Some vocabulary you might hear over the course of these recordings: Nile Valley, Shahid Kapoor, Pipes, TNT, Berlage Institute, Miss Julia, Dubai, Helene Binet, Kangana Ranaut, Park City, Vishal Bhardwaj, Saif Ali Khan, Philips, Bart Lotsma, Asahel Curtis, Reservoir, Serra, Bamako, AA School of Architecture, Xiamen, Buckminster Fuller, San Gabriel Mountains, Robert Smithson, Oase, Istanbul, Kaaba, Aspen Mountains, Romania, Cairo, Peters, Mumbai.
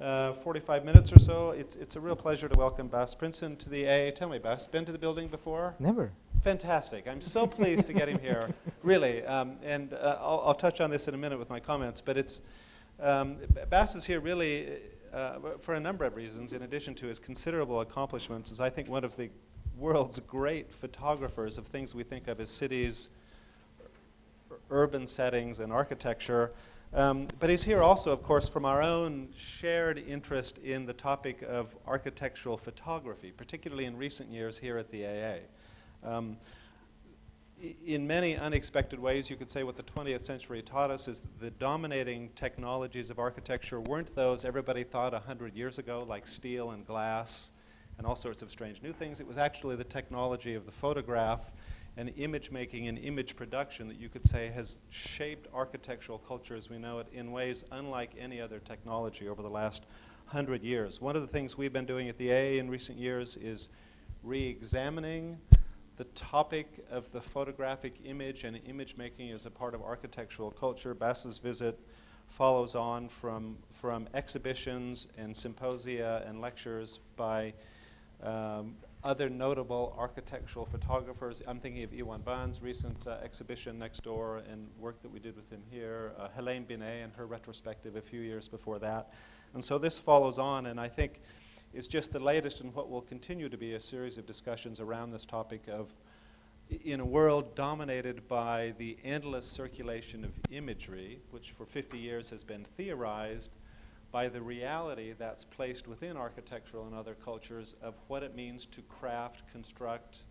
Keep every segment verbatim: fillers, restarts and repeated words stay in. uh, forty-five minutes or so. It's, it's a real pleasure to welcome Bas Princen to the A A. Tell me, Bas, been to the building before? Never. Fantastic. I'm so pleased to get him here, really. Um, and uh, I'll, I'll touch on this in a minute with my comments, but it's, um, Bas is here really uh, for a number of reasons, in addition to his considerable accomplishments, as I think one of the world's great photographers of things we think of as cities, urban settings, and architecture. Um, but he's here also, of course, from our own shared interest in the topic of architectural photography, particularly in recent years here at the A A. Um, in many unexpected ways, you could say what the twentieth century taught us is that the dominating technologies of architecture weren't those everybody thought a hundred years ago, like steel and glass and all sorts of strange new things. It was actually the technology of the photograph and image making and image production that you could say has shaped architectural culture as we know it in ways unlike any other technology over the last hundred years. One of the things we've been doing at the A A in recent years is re-examining the topic of the photographic image and image making as a part of architectural culture. Bas's visit follows on from, from exhibitions and symposia and lectures by um, other notable architectural photographers. I'm thinking of Iwan Ban's recent uh, exhibition next door and work that we did with him here, uh, Helene Binet and her retrospective a few years before that. And so this follows on, and I think it's just the latest in what will continue to be a series of discussions around this topic of, in a world dominated by the endless circulation of imagery, which for fifty years has been theorized, by the reality that's placed within architectural and other cultures of what it means to craft, construct,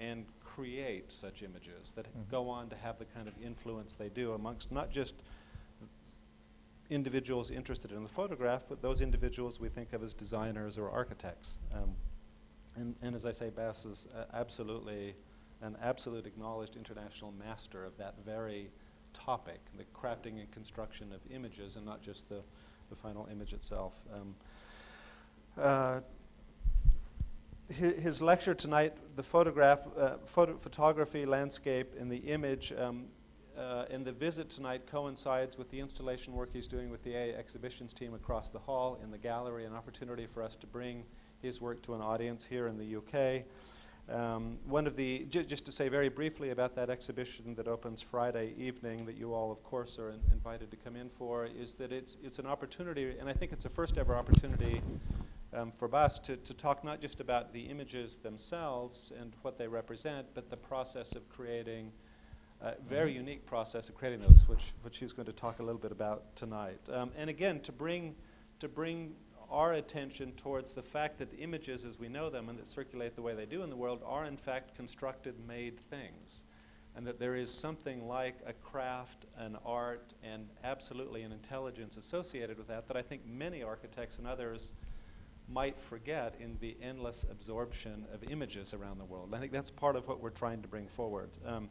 and create such images that mm-hmm. go on to have the kind of influence they do amongst not just individuals interested in the photograph, but those individuals we think of as designers or architects. Um, and, and as I say, Bas is uh, absolutely an absolute acknowledged international master of that very topic, the crafting and construction of images and not just the the final image itself. Um, uh, his, his lecture tonight, the photograph, uh, photo photography, landscape, and the image, um, uh, and the visit tonight coincides with the installation work he's doing with the A A exhibitions team across the hall in the gallery, an opportunity for us to bring his work to an audience here in the U K. Um, one of the, j just to say very briefly about that exhibition that opens Friday evening that you all, of course, are in invited to come in for, is that it's, it's an opportunity, and I think it's a first ever opportunity um, for Bas to, to talk not just about the images themselves and what they represent, but the process of creating, a very unique process of creating those, which, which he's going to talk a little bit about tonight. Um, and again, to bring, to bring our attention towards the fact that images as we know them and that circulate the way they do in the world are in fact constructed, made things. And that there is something like a craft, an art, and absolutely an intelligence associated with that that I think many architects and others might forget in the endless absorption of images around the world. I think that's part of what we're trying to bring forward. Um,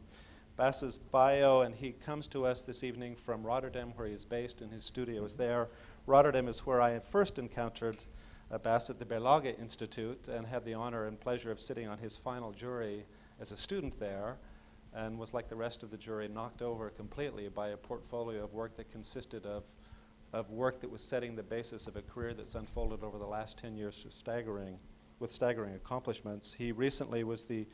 Bas's bio, and he comes to us this evening from Rotterdam where he is based and his studio is there. Rotterdam is where I first encountered uh, Bas at the Berlage Institute and had the honor and pleasure of sitting on his final jury as a student there and was, like the rest of the jury, knocked over completely by a portfolio of work that consisted of, of work that was setting the basis of a career that's unfolded over the last ten years with staggering, with staggering accomplishments. He recently was the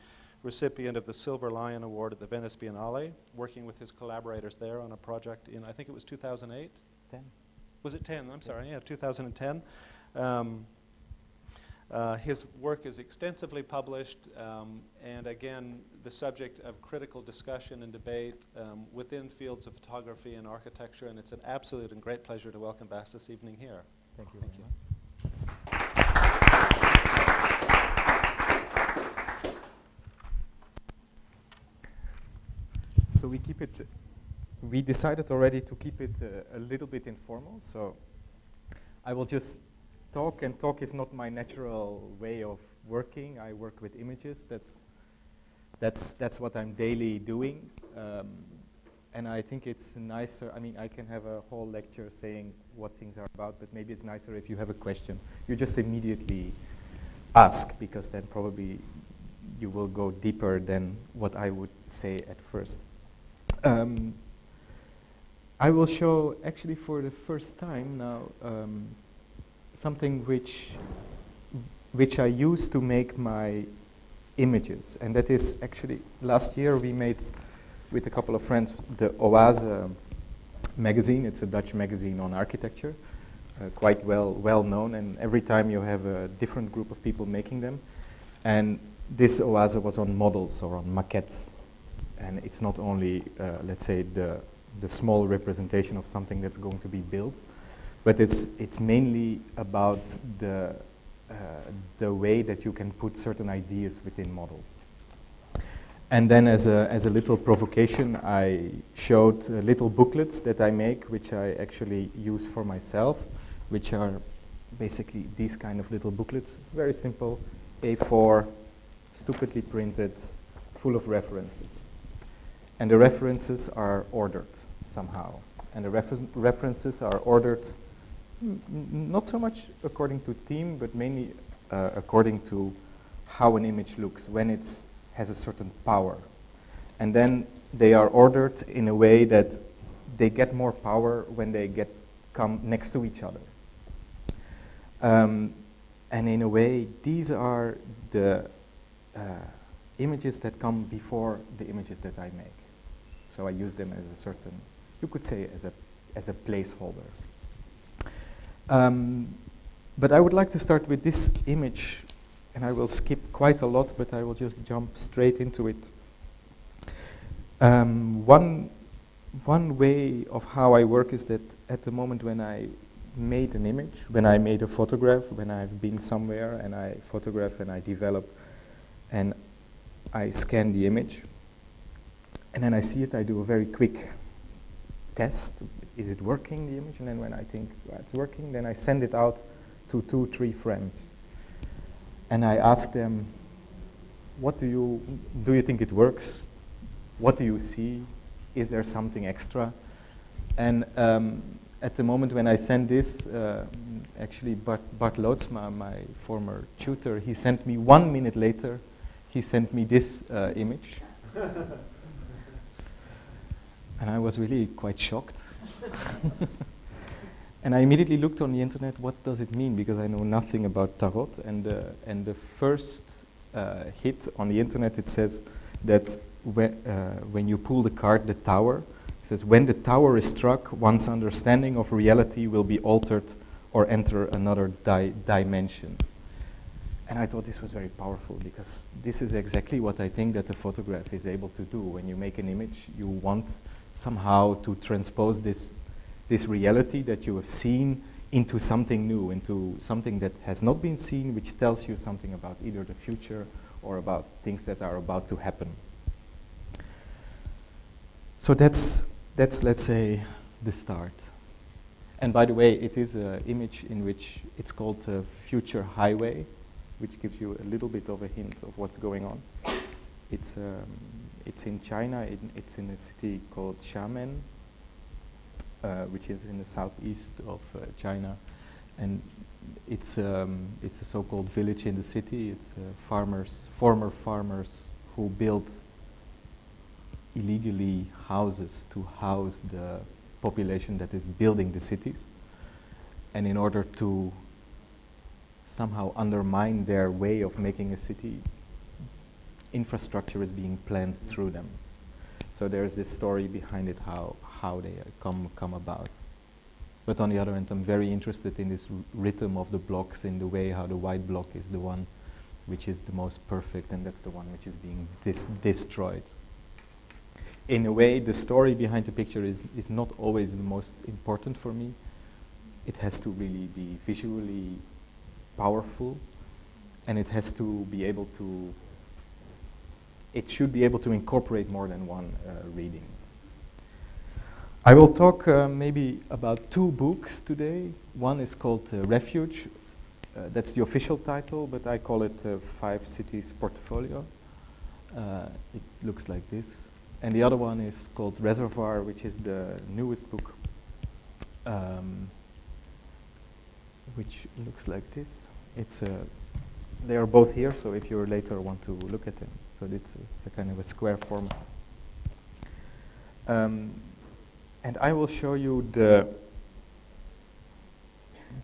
recipient of the Silver Lion Award at the Venice Biennale, working with his collaborators there on a project in, I think it was two thousand eight? ten. Was it ten? I'm sorry, yeah, two thousand ten. Um, uh, his work is extensively published, um, and again, the subject of critical discussion and debate um, within fields of photography and architecture, and it's an absolute and great pleasure to welcome Bas this evening here. Thank you. Thank you. Much. So we keep it. We decided already to keep it uh, a little bit informal, so I will just talk, and talk is not my natural way of working. I work with images, that's, that's, that's what I'm daily doing, um, and I think it's nicer, I mean, I can have a whole lecture saying what things are about, but maybe it's nicer if you have a question. You just immediately ask, because then probably you will go deeper than what I would say at first. Um, I will show, actually for the first time now, um, something which which I use to make my images, and that is actually last year we made with a couple of friends the Oase magazine. It's a Dutch magazine on architecture, uh, quite well well known, and every time you have a different group of people making them. And this Oase was on models or on maquettes, and it's not only uh, let's say the the small representation of something that's going to be built, but it's it's mainly about the uh, the way that you can put certain ideas within models. And then, as a as a little provocation, I showed uh, little booklets that I make, which I actually use for myself, which are basically these kind of little booklets, very simple, A four, stupidly printed, full of references. And the references are ordered somehow. And the refer references are ordered n n not so much according to theme, but mainly uh, according to how an image looks, when it has a certain power. And then they are ordered in a way that they get more power when they get come next to each other. Um, and in a way, these are the uh, images that come before the images that I make. So I use them as a certain, you could say, as a, as a placeholder. Um, but I would like to start with this image, and I will skip quite a lot, but I will just jump straight into it. Um, one, one way of how I work is that at the moment when I made an image, when I made a photograph, when I've been somewhere and I photograph and I develop and I scan the image, and then I see it, I do a very quick test. Is it working, the image? And then when I think, well, it's working, then I send it out to two, three friends. And I ask them, what do you, do you think it works? What do you see? Is there something extra? And um, at the moment when I send this, uh, actually Bart, Bart Lotsma, my former tutor, he sent me one minute later, he sent me this uh, image. And I was really quite shocked. And I immediately looked on the internet, what does it mean? Because I know nothing about Tarot. And, uh, and the first uh, hit on the internet, it says that when, uh, when you pull the card, the tower, it says, when the tower is struck, one's understanding of reality will be altered or enter another di dimension. And I thought this was very powerful, because this is exactly what I think that the photograph is able to do. When you make an image, you want somehow to transpose this, this reality that you have seen into something new, into something that has not been seen, which tells you something about either the future or about things that are about to happen. So that's, that's let's say, the start. And by the way, it is an image in which it's called a future highway, which gives you a little bit of a hint of what's going on. It's, um, it's in China, it, it's in a city called Xiamen, uh, which is in the southeast of uh, China. And it's, um, it's a so-called village in the city. It's uh, farmers, former farmers who built illegally houses to house the population that is building the cities. And in order to somehow undermine their way of making a city, infrastructure is being planned through them. So there's this story behind it, how, how they uh, come, come about. But on the other hand, I'm very interested in this r rhythm of the blocks, in the way how the white block is the one which is the most perfect, and that's the one which is being dis destroyed. In a way, the story behind the picture is, is not always the most important for me. It has to really be visually powerful, and it has to be able to, it should be able to incorporate more than one uh, reading. I will talk uh, maybe about two books today. One is called uh, Refuge, uh, that's the official title, but I call it uh, Five Cities Portfolio. Uh, it looks like this. And the other one is called Reservoir, which is the newest book. Um, which looks like this. It's uh, they are both here, so if you later want to look at them. So it's, it's a kind of a square format. Um, and I will show you the,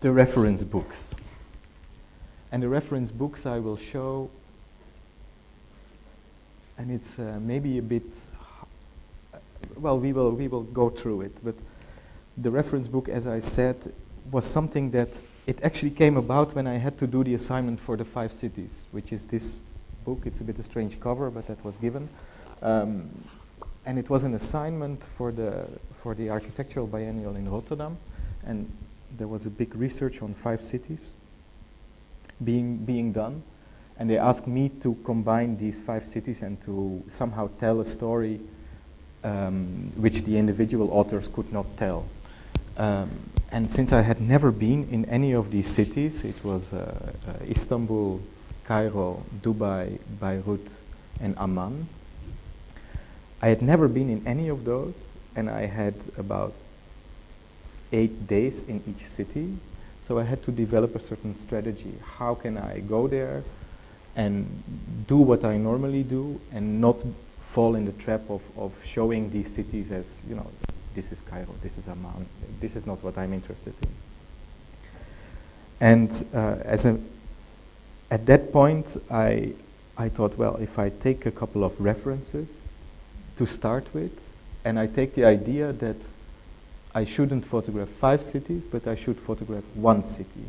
the reference books. And the reference books I will show, and it's uh, maybe a bit, well, we will, we will go through it, but the reference book, as I said, was something that it actually came about when I had to do the assignment for the five cities, which is this book. It's a bit a strange cover, but that was given. Um, and it was an assignment for the, for the Architectural Biennial in Rotterdam, and there was a big research on five cities being, being done. And they asked me to combine these five cities and to somehow tell a story um, which the individual authors could not tell. Um, and since I had never been in any of these cities, it was uh, uh, Istanbul, Cairo, Dubai, Beirut, and Amman. I had never been in any of those, and I had about eight days in each city. So I had to develop a certain strategy. How can I go there and do what I normally do and not fall in the trap of, of showing these cities as, you know, this is Cairo, this is Amman, this is not what I'm interested in. And uh, as a, at that point, I, I thought, well, if I take a couple of references to start with, and I take the idea that I shouldn't photograph five cities, but I should photograph one city.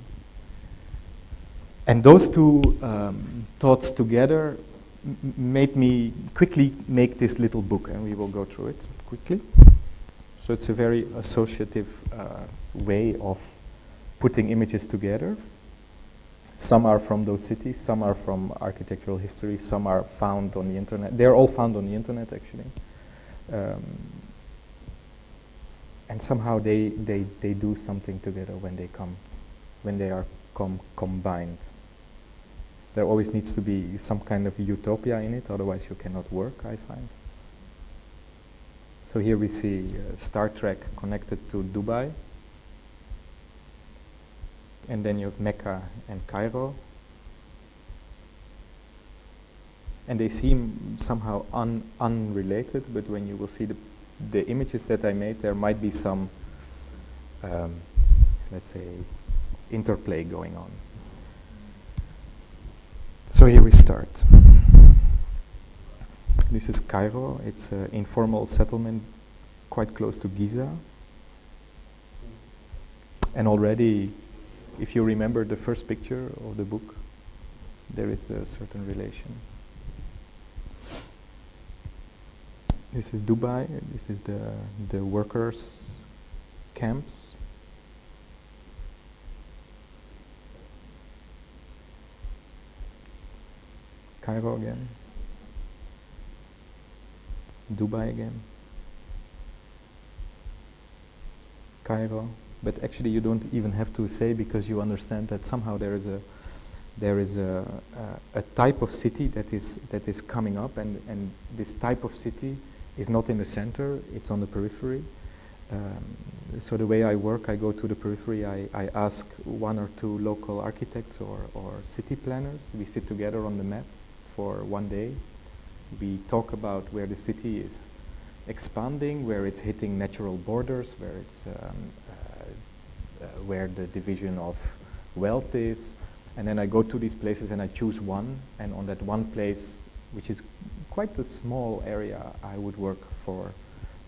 And those two um, thoughts together m made me quickly make this little book, and we will go through it quickly. So it's a very associative uh, way of putting images together. Some are from those cities, some are from architectural history, some are found on the internet. They're all found on the internet, actually. Um, and somehow they, they, they do something together when they come, when they are com combined. There always needs to be some kind of utopia in it, otherwise you cannot work, I find. So here we see uh, Star Trek connected to Dubai. And then you have Mecca and Cairo. And they seem somehow un unrelated, but when you will see the, the images that I made, there might be some, um, let's say, interplay going on. So here we start. This is Cairo. It's an informal settlement quite close to Giza. And already, if you remember the first picture of the book, there is a certain relation. This is Dubai. This is the, the workers' camps. Cairo again, Dubai again, Cairo. But actually, you don't even have to say, because you understand that somehow there is a there is a a, a type of city that is that is coming up, and and this type of city is not in the center; it's on the periphery. Um, so the way I work, I go to the periphery, I, I ask one or two local architects or, or city planners. We sit together on the map for one day. We talk about where the city is expanding, where it's hitting natural borders, where, it's, um, uh, uh, where the division of wealth is. And then I go to these places and I choose one. And on that one place, which is quite a small area, I would work for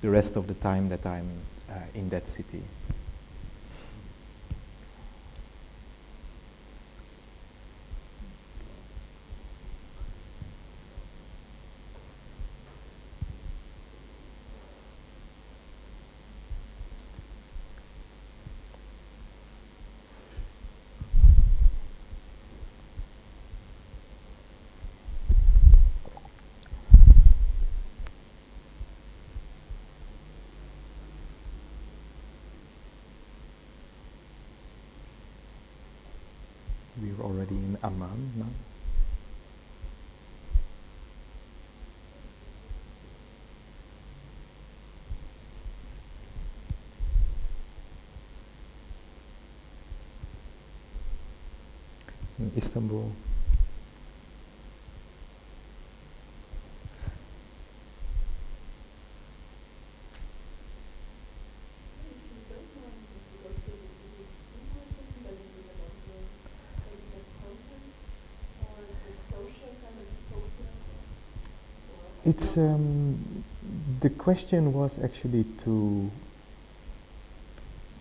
the rest of the time that I'm uh, in that city. Already in Amman now. In Istanbul. It's um, the question was actually to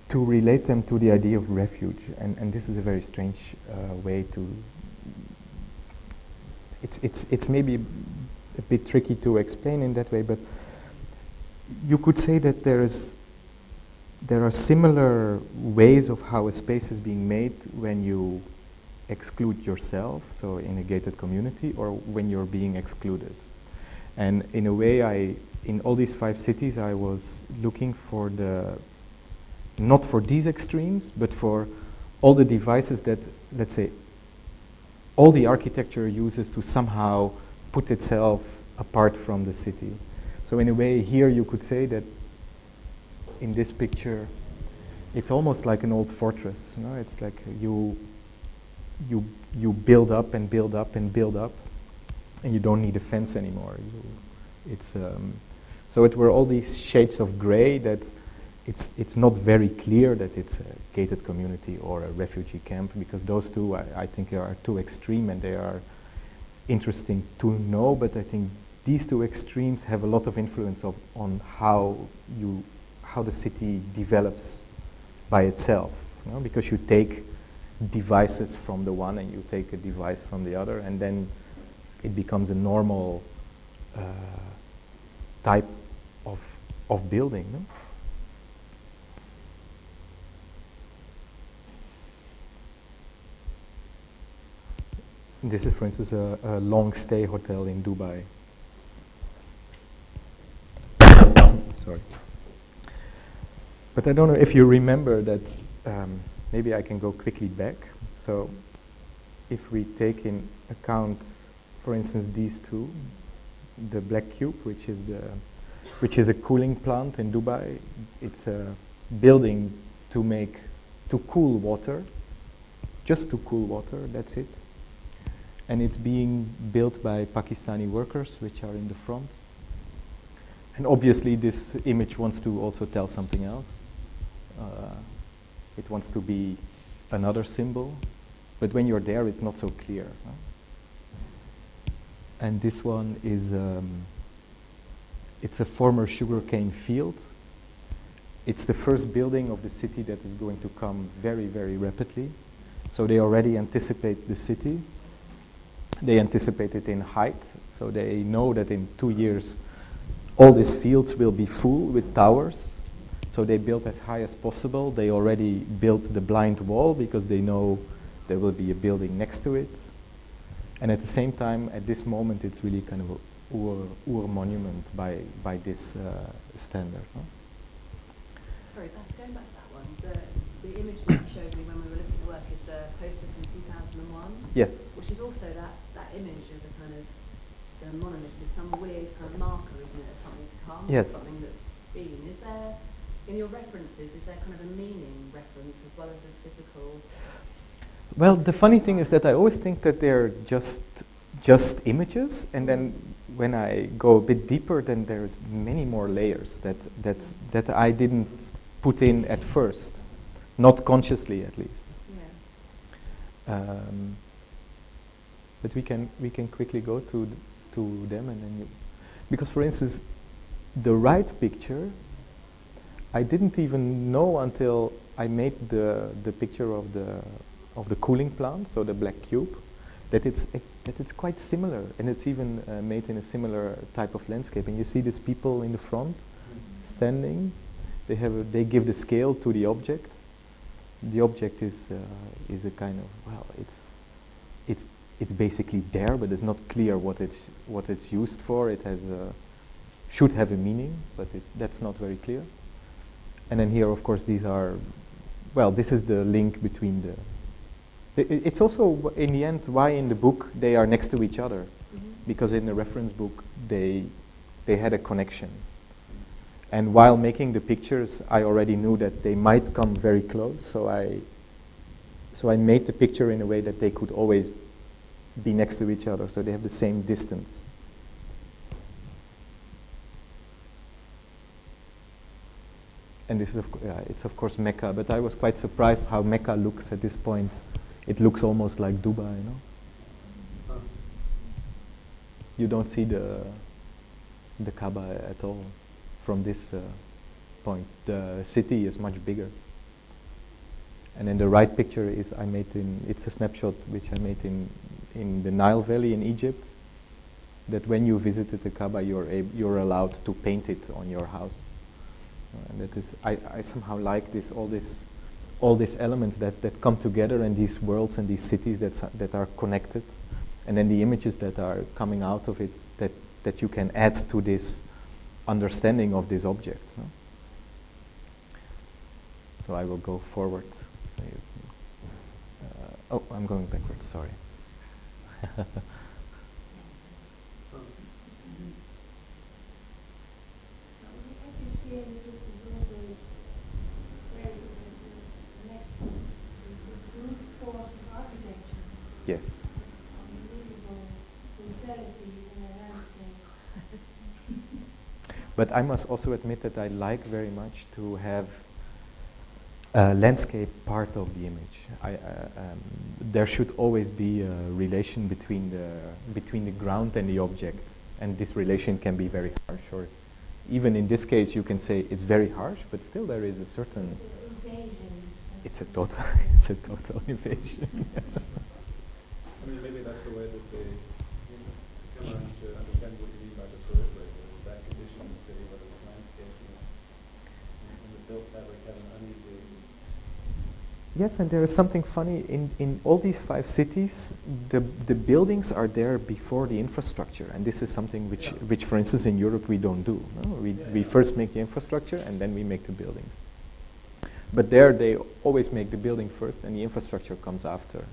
to relate them to the idea of refuge, and and this is a very strange uh, way to. It's it's it's maybe a bit tricky to explain in that way, but you could say that there is there are similar ways of how a space is being made when you exclude yourself, so in a gated community, or when you're being excluded. And in a way, I in all these five cities, I was looking for the not for these extremes, but for all the devices that, let's say, all the architecture uses to somehow put itself apart from the city. So in a way, here you could say that in this picture, it's almost like an old fortress. You know? It's like you, you, you build up and build up and build up, and you don't need a fence anymore. You, it's, um, so it were all these shades of gray that it's, it's not very clear that it's a gated community or a refugee camp, because those two, I, I think, are too extreme, and they are interesting to know, but I think these two extremes have a lot of influence of, on how, you, how the city develops by itself, you know? Because you take devices from the one and you take a device from the other, and then it becomes a normal uh, type of, of building. No? This is, for instance, a, a long-stay hotel in Dubai. Sorry. But I don't know if you remember that. Um, maybe I can go quickly back. So if we take in account, for instance, these two, the black cube, which is, the, which is a cooling plant in Dubai. It's a building to make, to cool water, just to cool water, that's it. And it's being built by Pakistani workers, which are in the front. And obviously, this image wants to also tell something else. Uh, it wants to be another symbol. But when you're there, it's not so clear. Huh? And this one is um, it's a former sugarcane field. It's the first building of the city that is going to come very, very rapidly. So they already anticipate the city. They anticipate it in height, so they know that in two years all these fields will be full with towers. So they built as high as possible. They already built the blind wall because they know there will be a building next to it. And at the same time, at this moment, it's really kind of a Ur, Ur monument by, by this uh, standard. No? Sorry, that's going back to that one. The, the image that you showed me when we were looking at the work is the poster from two thousand one. Yes. Which is also that. Image of a kind of the monolith with some weird kind of marker, isn't it, of something to come, yes. Something that's been. Is there, in your references, is there kind of a meaning reference as well as a physical? Well, the funny thing is that I always think that they're just just images, and then when I go a bit deeper, then there is many more layers that that that I didn't put in at first, not consciously at least. Yeah. Um, But we can we can quickly go to th to them, and then you, because for instance, the right picture, I didn't even know until I made the the picture of the of the cooling plant, so the black cube, that it's uh, that it's quite similar, and it's even uh, made in a similar type of landscape. And you see these people in the front, mm-hmm. standing. They have a, they give the scale to the object. The object is uh, is a kind of, well, it's it's. It's basically there, but it's not clear what it's what it's used for. It has a, should have a meaning, but it's, that's not very clear. And then here, of course, these are, well, this is the link between the. The it's also in the end why in the book they are next to each other, mm-hmm. because in the reference book they they had a connection. And while making the pictures, I already knew that they might come very close, so I so I made the picture in a way that they could always be next to each other, so they have the same distance. And this is, of yeah, it's of course Mecca, but I was quite surprised how Mecca looks at this point. It looks almost like Dubai, no? You don't see the, the Kaaba at all from this uh, point. The city is much bigger. And then the right picture is I made in, it's a snapshot which I made in, in the Nile Valley in Egypt, that when you visited the Kaaba, you're, you're allowed to paint it on your house. Uh, and that is, I, I somehow like this, all this, all these elements that, that come together, and these worlds and these cities that, that are connected. And then the images that are coming out of it that, that you can add to this understanding of this object. No? So I will go forward. So you, uh, oh, I'm going backwards, sorry. Yes. But I must also admit that I like very much to have a landscape part of the image. I, uh, um, there should always be a relation between the, between the ground and the object. And this relation can be very harsh. Or even in this case, you can say it's very harsh, but still there is a certain... It's a total, it's a total invasion. I mean, maybe that's the way that they, you know, to come around to understand what you mean by the third way, is that condition in the city, whether the landscape is, and the built fabric had an uneasy. Yes, and there is something funny in, in all these five cities. The the buildings are there before the infrastructure, and this is something which, yeah. which for instance, in Europe we don't do. No? We yeah, we yeah. first make the infrastructure and then we make the buildings. But there they always make the building first, and the infrastructure comes after.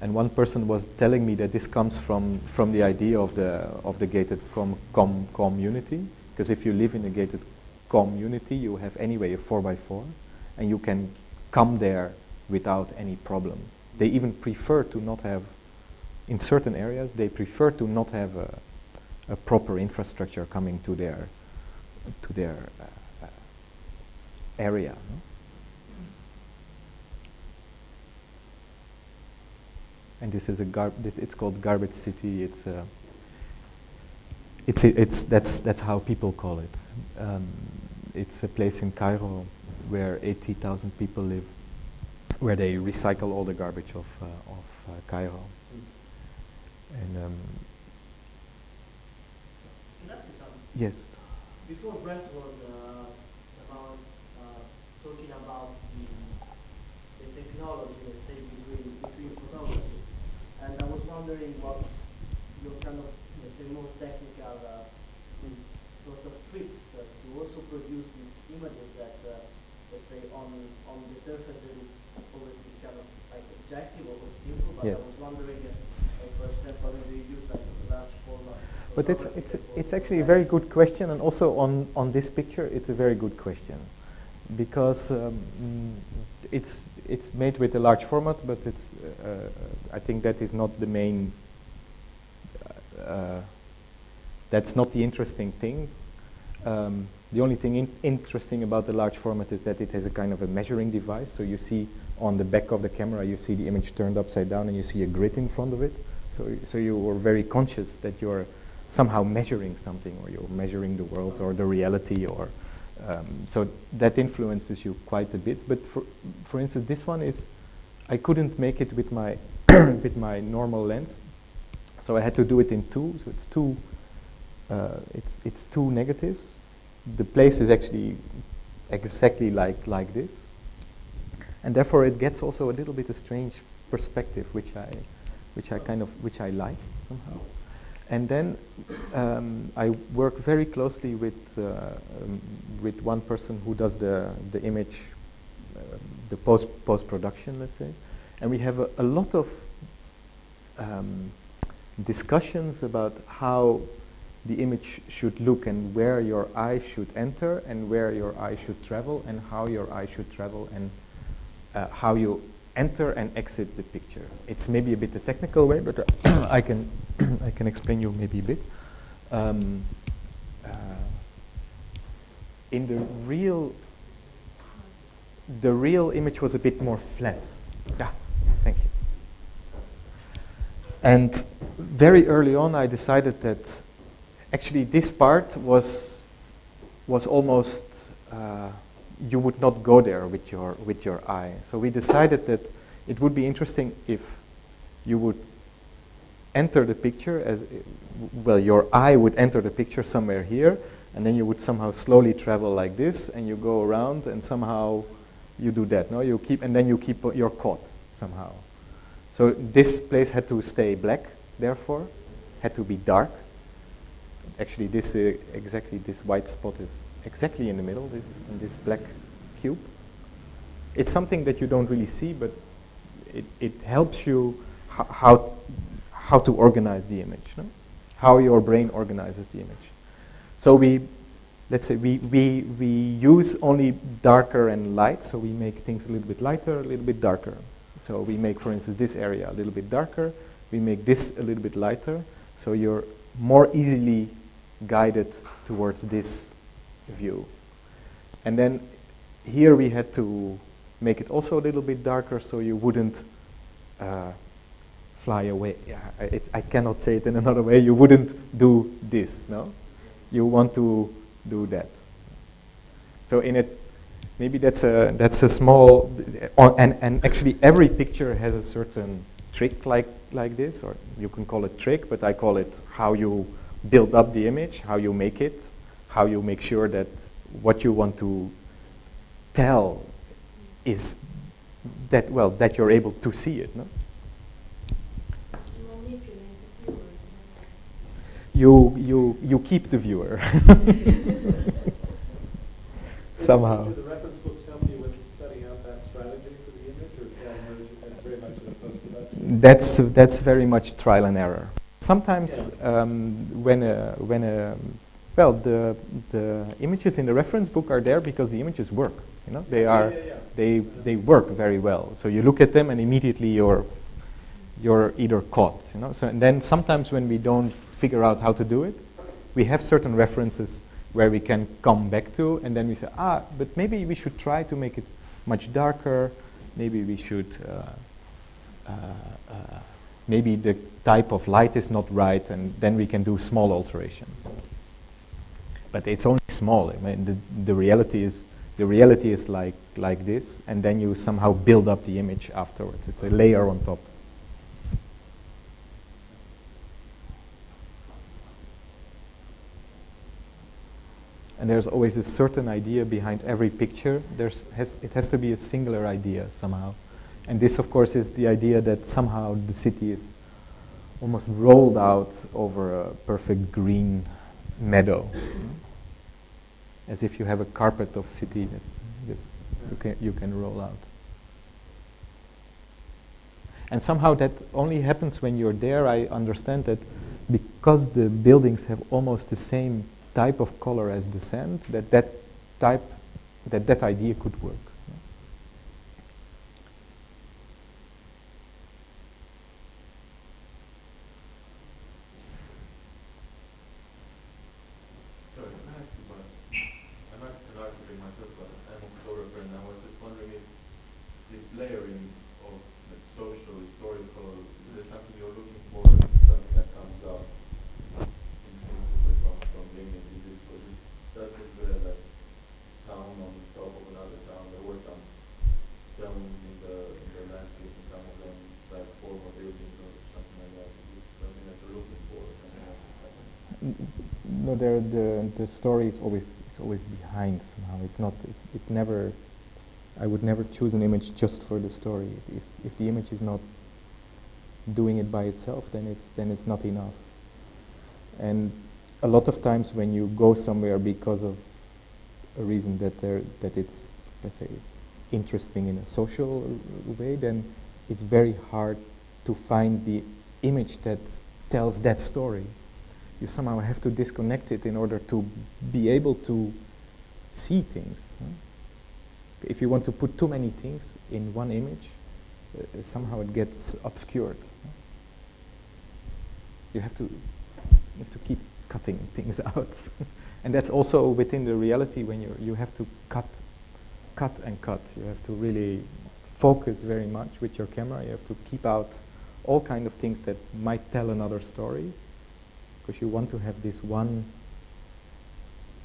And one person was telling me that this comes from, from the idea of the, of the gated com, com, community. Because if you live in a gated community, you have anyway a four by four, and you can come there without any problem. They even prefer to not have, in certain areas, they prefer to not have a, a proper infrastructure coming to their, to their uh, area. No? And this is a gar this it's called Garbage City. It's uh, it's it's that's that's how people call it. Um, it's a place in Cairo where eighty thousand people live, where they recycle all the garbage of uh, of uh, Cairo. And um, can I ask you something? Yes. Before Brent was uh, about uh, talking about the, the technology, let's say between between photography. And I was wondering what's your kind of, let's say, more technical uh, mm. sort of tricks uh, to also produce these images that, uh, let's say, on on the surface there is always this kind of like objective or simple. But yes. I was wondering, uh, like, for example, whether you use like a large format. But it's it's it's actually a very good question, and also on on this picture, it's a very good question, because um, it's. It's made with a large format, but it's. Uh, I think that is not the main. Uh, that's not the interesting thing. Um, the only thing in interesting about the large format is that it has a kind of a measuring device. So you see on the back of the camera, you see the image turned upside down, and you see a grid in front of it. So, so you were very conscious that you're somehow measuring something, or you're measuring the world, or the reality, or. Um, so that influences you quite a bit. But for, for instance, this one is, I couldn't make it with my with my normal lens, so I had to do it in two. So it's two, uh, it's it's two negatives. The place is actually exactly like like this, and therefore it gets also a little bit a strange perspective, which I, which I kind of which I like somehow. And then um, I work very closely with uh, um, with one person who does the the image, uh, the post post production, let's say, and we have a, a lot of um, discussions about how the image should look and where your eye should enter and where your eye should travel and how your eye should travel and uh, how you enter and exit the picture. It's maybe a bit a technical way, but uh, I can I can explain you maybe a bit. Um, uh, in the real, the real image was a bit more flat. Yeah, thank you. And very early on, I decided that actually this part was was almost uh, you would not go there with your with your eye. So we decided that it would be interesting if you would enter the picture as well. Your eye would enter the picture somewhere here, and then you would somehow slowly travel like this, and you go around, and somehow you do that. No, you keep, and then you keep. You're caught somehow. So this place had to stay black, therefore, had to be dark. Actually, this uh, exactly this white spot is exactly in the middle. This in this black cube. It's something that you don't really see, but it it helps you how how to organize the image, no? How your brain organizes the image. So we, let's say we we we use only darker and light. So we make things a little bit lighter, a little bit darker. So we make, for instance, this area a little bit darker. We make this a little bit lighter. So you're more easily guided towards this view. And then here we had to make it also a little bit darker so you wouldn't uh, fly away. Yeah, it, I cannot say it in another way. You wouldn't do this, no? You want to do that. So in it, maybe that's a, that's a small, and, and actually every picture has a certain trick like like this, or you can call it trick, but I call it how you build up the image, how you make it, how you make sure that what you want to tell is that, well, that you're able to see it, no? You, you, you keep the viewer. Somehow. That's that's very much trial and error. Sometimes yeah. um, when a, when a, well the the images in the reference book are there because the images work. You know they yeah, are yeah, yeah. they yeah. they work very well. So you look at them and immediately you're you're either caught. You know. So and then sometimes when we don't figure out how to do it, we have certain references where we can come back to, and then we say ah, but maybe we should try to make it much darker. Maybe we should. Uh, Uh, maybe the type of light is not right, and then we can do small alterations. But it's only small. I mean, the, the reality is the reality is like like this, and then you somehow build up the image afterwards. It's a layer on top. And there's always a certain idea behind every picture. There's has it has to be a singular idea somehow. And this, of course, is the idea that somehow the city is almost rolled out over a perfect green meadow, as if you have a carpet of city that's just you can you can roll out. And somehow that only happens when you're there. I understand that because the buildings have almost the same type of color as the sand, that that type that that idea could work. There, the the story is always is always behind somehow. It's not. It's it's never. I would never choose an image just for the story. If if the image is not doing it by itself, then it's then it's not enough. And a lot of times when you go somewhere because of a reason that there that it's let's say interesting in a social way, then it's very hard to find the image that tells that story. You somehow have to disconnect it in order to be able to see things. Huh? If you want to put too many things in one image, uh, somehow it gets obscured. Huh? You have to you have to keep cutting things out, and that's also within the reality when you you have to cut, cut and cut. You have to really focus very much with your camera. You have to keep out all kind of things that might tell another story. because you want to have this one,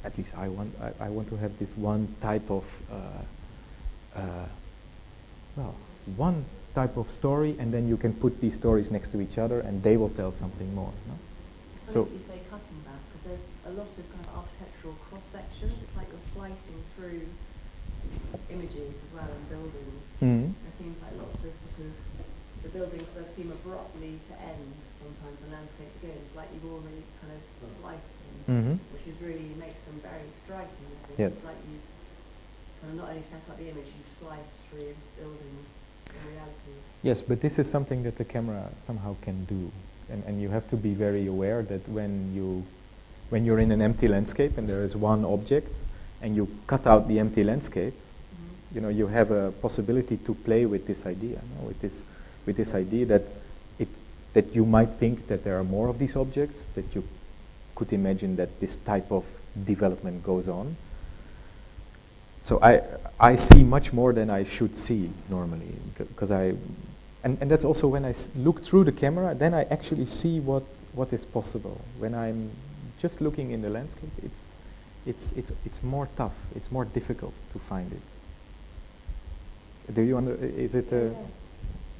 at least I want, I, I want to have this one type of, uh, uh, well, one type of story, and then you can put these stories next to each other and they will tell something more. No? So I think you say cutting bass, because there's a lot of kind of architectural cross-sections. It's like you're slicing through images as well and buildings. Mm-hmm. There seems like lots of sort of, the buildings that seem abruptly to end, sometimes the landscape begins, like you've already kind of sliced them, mm-hmm. which is really makes them very striking. I think. Yes. It's like you've kind of not only set up the image, you've sliced through buildings in reality. Yes, but this is something that the camera somehow can do. And, and you have to be very aware that when, you, when you're in an empty landscape and there is one object and you cut out the empty landscape, mm-hmm. you know, you have a possibility to play with this idea, no? with this with this idea that it that you might think that there are more of these objects, that you could imagine that this type of development goes on. So I I see much more than I should see normally, because I and, and that's also when I s look through the camera, then I actually see what what is possible. When I'm just looking in the landscape, it's it's it's it's more tough, it's more difficult to find it. Do you under is it a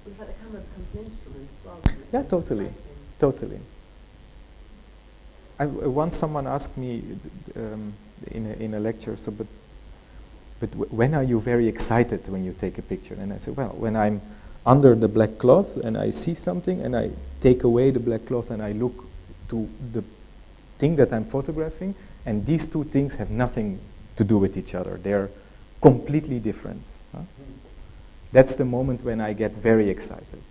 It's like the camera becomes an instrument as well. Yeah, totally, totally. I, uh, once someone asked me um, in, a, in a lecture, so but, but w when are you very excited when you take a picture? And I said, well, when I'm under the black cloth and I see something and I take away the black cloth and I look to the thing that I'm photographing, and these two things have nothing to do with each other. They're completely different. Huh? That's the moment when I get very excited.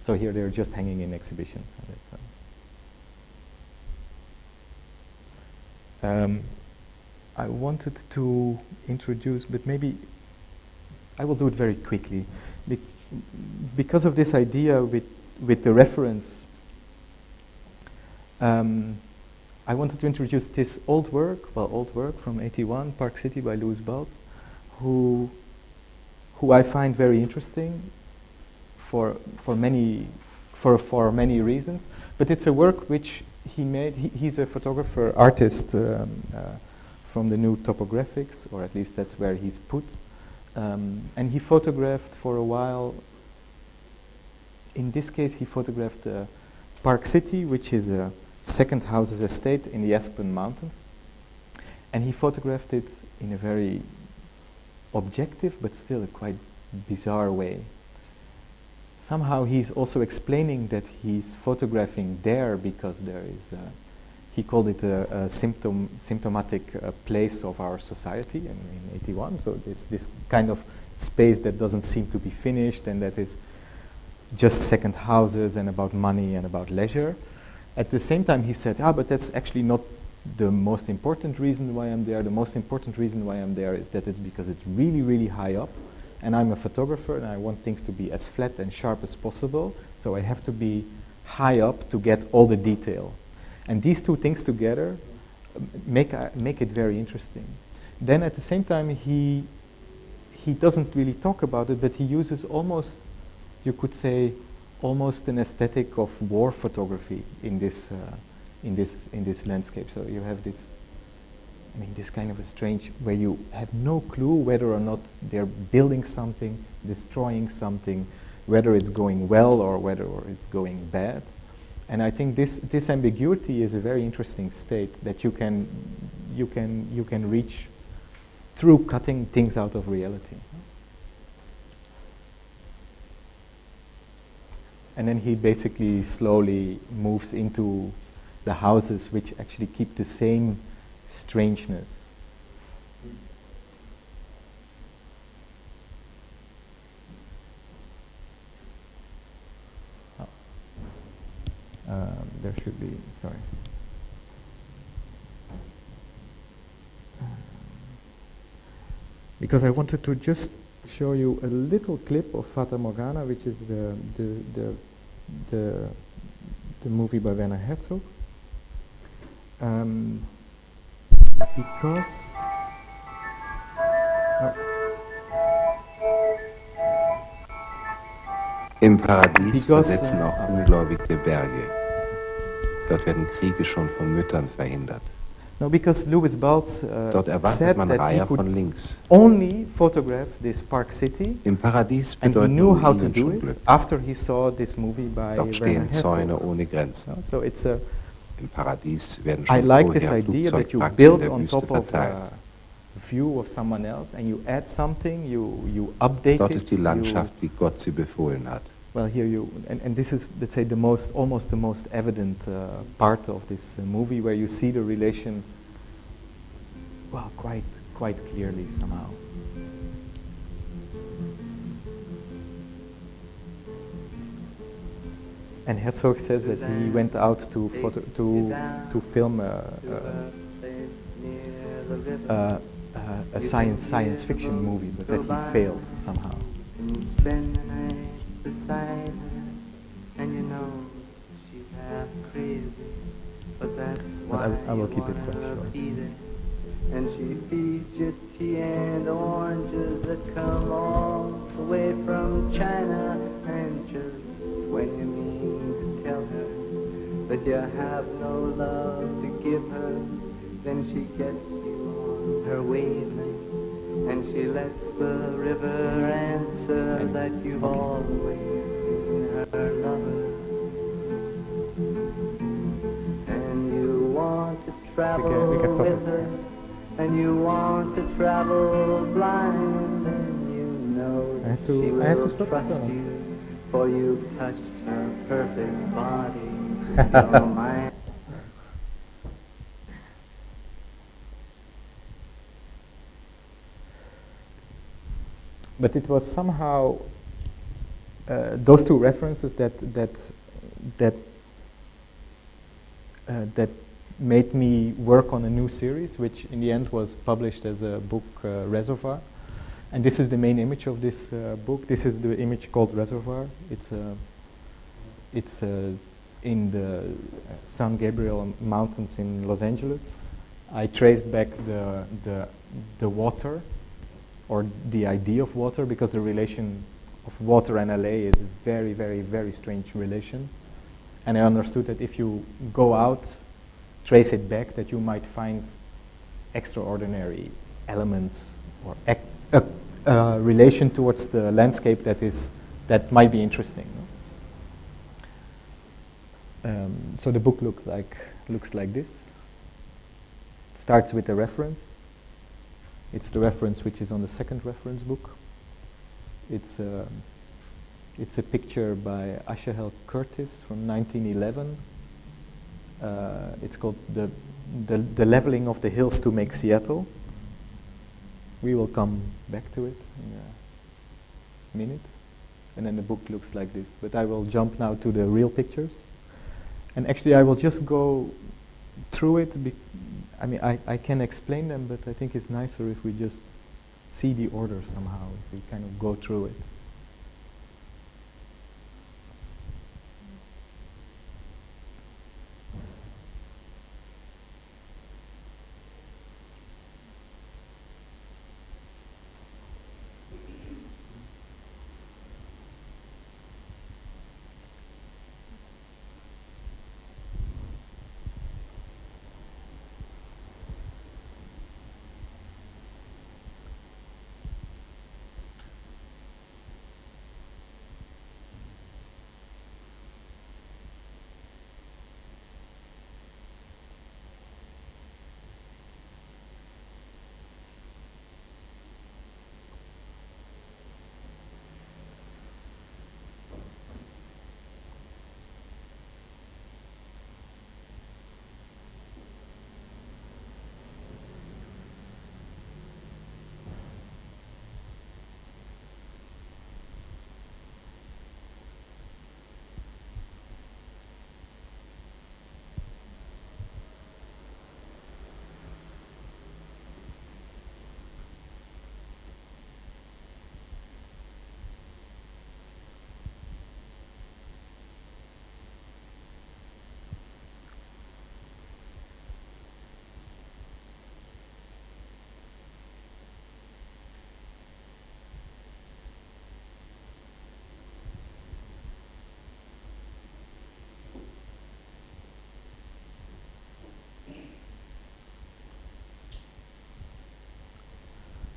So here they're just hanging in exhibitions. And that's all. Um, I wanted to introduce, but maybe I will do it very quickly. Be because of this idea with, with the reference, um, I wanted to introduce this old work, well, old work from eighty-one, Park City by Lewis Baltz, who, who I find very interesting for, for, many, for, for many reasons. But it's a work which he made. He, he's a photographer, artist um, uh, from the new topographics, or at least that's where he's put. Um, and he photographed for a while. In this case, he photographed uh, Park City, which is a second houses estate in the Aspen Mountains, and he photographed it in a very objective but still a quite bizarre way. Somehow he's also explaining that he's photographing there because there is a, he called it a, a symptom, symptomatic uh, place of our society in, in eighty-one, so it's this kind of space that doesn't seem to be finished and that is just second houses and about money and about leisure. At the same time, he said, ah, but that's actually not the most important reason why I'm there. The most important reason why I'm there is that it's because it's really, really high up, and I'm a photographer, and I want things to be as flat and sharp as possible, so I have to be high up to get all the detail. And these two things together make, uh, make it very interesting. Then at the same time, he, he doesn't really talk about it, but he uses almost, you could say, almost an aesthetic of war photography in this, uh, in this, in this landscape. So you have this, I mean, this kind of a strange where you have no clue whether or not they're building something, destroying something, whether it's going well or whether or it's going bad. And I think this this ambiguity is a very interesting state that you can you can you can reach through cutting things out of reality. And then he basically slowly moves into the houses, which actually keep the same strangeness. Oh. Um, there should be, sorry. Um, because I wanted to just show you a little clip of Fata Morgana, which is the the the the, the movie by Werner Herzog, um, because oh. Im Paradies versetzen auch Ungläubige Berge. Dort werden Kriege schon von Müttern verhindert. No, because Lewis Baltz uh, said that he could only photograph this Park City, Im Paradies and he knew how to do it Glück. After he saw this movie by Werner Herzog. No? So it's a. Im Paradies werden schon I like this idea that you build on top of a view of someone else and you add something, you you update Dort it. Ist die Landschaft, you, wie Gott sie befohlen hat. Well, here you and, and this is, let's say, the most almost the most evident uh, part of this uh, movie, where you see the relation, well, quite quite clearly somehow. And Herzog says that he went out to photo to to film a, a, a, a science science fiction movie, but that he failed somehow. Spend the night beside her, and you know she's half crazy, but that's why I, I will keep it quite short. And she feeds you tea and oranges that come all the way from China, and just when you mean. Tell her that you have no love to give her, then she gets you on her wavelength, and she lets the river answer that you've always been her lover. And you want to travel we can, we can with her, and you want to travel blind, and you know that I have to, she will I have to stop trust that. you, for you touched her perfect body with your mind. But it was somehow uh, those two references that that that uh, that made me work on a new series, which in the end was published as a book, uh, Reservoir. And this is the main image of this uh, book. This is the image called Reservoir. It's uh, it's uh, in the San Gabriel Mountains in Los Angeles. I traced back the the the water, or the idea of water, because the relation of water and L A is very, very, very strange relation. And I understood that if you go out, trace it back, that you might find extraordinary elements or act. A uh, relation towards the landscape that is that might be interesting. No? Um, so the book looks like looks like this. It starts with a reference. It's the reference which is on the second reference book. It's a it's a picture by Asahel Curtis from nineteen eleven. Uh, it's called the, the the leveling of the hills to make Seattle. We will come back to it in a minute. And then the book looks like this. But I will jump now to the real pictures. And actually, I will just go through it. Be I mean, I, I can explain them, but I think it's nicer if we just see the order somehow, if we kind of go through it.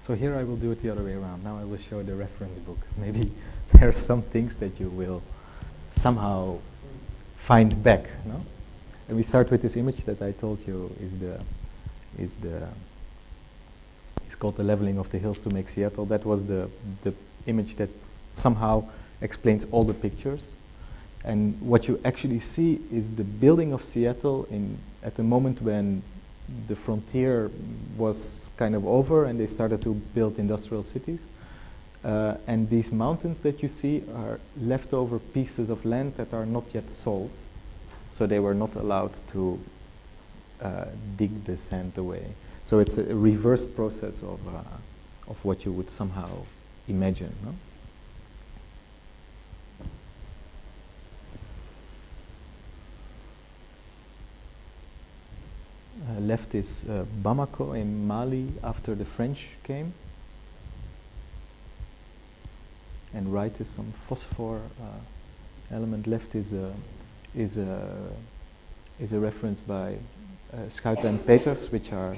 So here I will do it the other way around. Now I will show the reference book. Maybe there are some things that you will somehow find back. No? And we start with this image that I told you is the is the it's called the leveling of the hills to make Seattle. That was the the image that somehow explains all the pictures. And what you actually see is the building of Seattle in at the moment when the frontier was kind of over and they started to build industrial cities. Uh, and these mountains that you see are leftover pieces of land that are not yet sold. So they were not allowed to uh, dig the sand away. So it's a, a reversed process of, uh, of what you would somehow imagine. No? Uh, left is uh, Bamako in Mali after the French came. And right is some phosphor uh, element. Left is a is a is a reference by uh, Schuiter and Peters, which are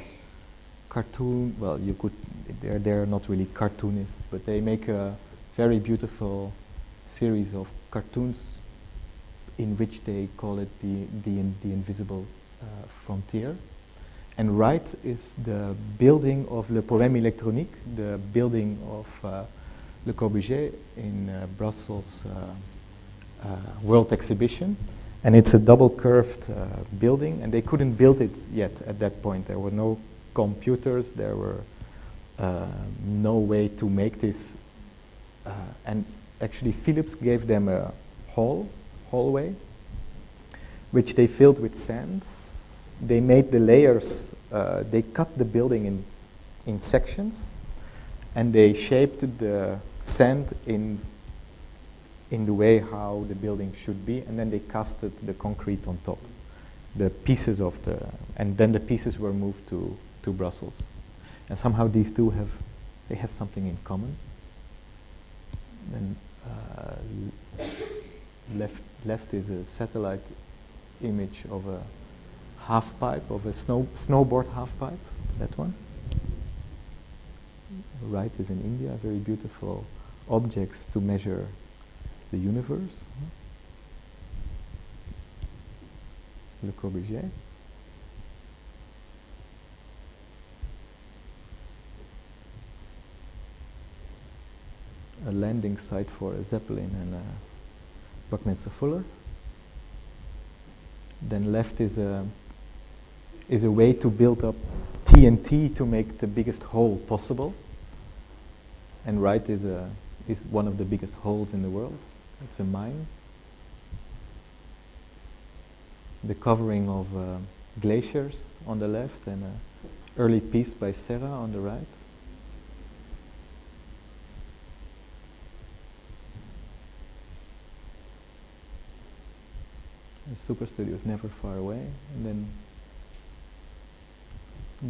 cartoon. Well, you could they're they're not really cartoonists, but they make a very beautiful series of cartoons in which they call it the the in, the invisible uh, frontier. And right is the building of Le Poème Électronique, the building of uh, Le Corbusier in uh, Brussels uh, uh, World Exhibition. And it's a double curved uh, building, and they couldn't build it yet at that point. There were no computers, there were uh, no way to make this. Uh, and actually Philips gave them a hall, hallway, which they filled with sand. They made the layers, uh, they cut the building in, in sections, and they shaped the sand in in the way how the building should be, and then they casted the concrete on top, the pieces of the, and then the pieces were moved to to Brussels. And somehow these two have, they have something in common. And uh, left left is a satellite image of a half pipe, of a snow snowboard half pipe, that one. Right is in India, very beautiful objects to measure the universe. Mm-hmm. Le Corbusier. A landing site for a Zeppelin and a Buckminster Fuller. Then left is a is a way to build up T N T to make the biggest hole possible. And right is a is one of the biggest holes in the world. It's a mine. The covering of uh, glaciers on the left, and an early piece by Serra on the right. The super studio is never far away. And then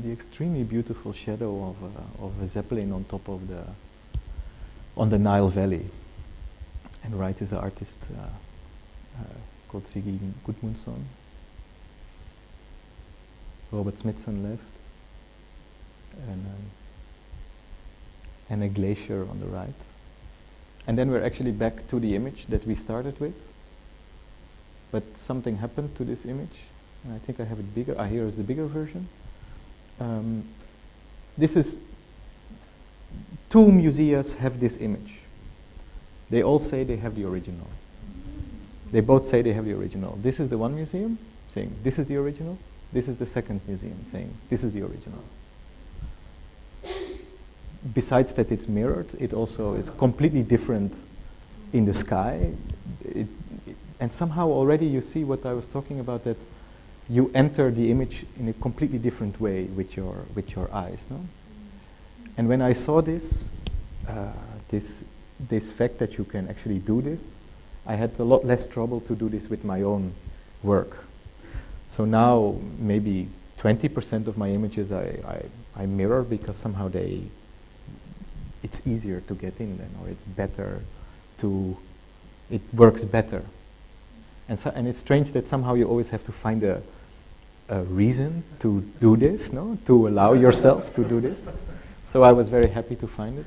the extremely beautiful shadow of uh, of a Zeppelin on top of the on the Nile Valley. And right is an artist uh, uh, called Siggi Gudmundsson. Robert Smithson left, and um, and a glacier on the right. And then we're actually back to the image that we started with. But something happened to this image, and I think I have it bigger. Ah, here is the bigger version. Um, this is two museums have this image. They all say they have the original. They both say they have the original. This is the one museum saying this is the original. This is the second museum saying this is the original. Besides that it's mirrored, it also is completely different in the sky. It, it, and somehow already you see what I was talking about, that you enter the image in a completely different way with your with your eyes, no? And when I saw this, uh, this this fact that you can actually do this, I had a lot less trouble to do this with my own work. So now maybe twenty percent of my images I, I I mirror, because somehow they it's easier to get in them, or it's better to it works better. And so and it's strange that somehow you always have to find a a reason to do this, no? To allow yourself to do this. So I was very happy to find it.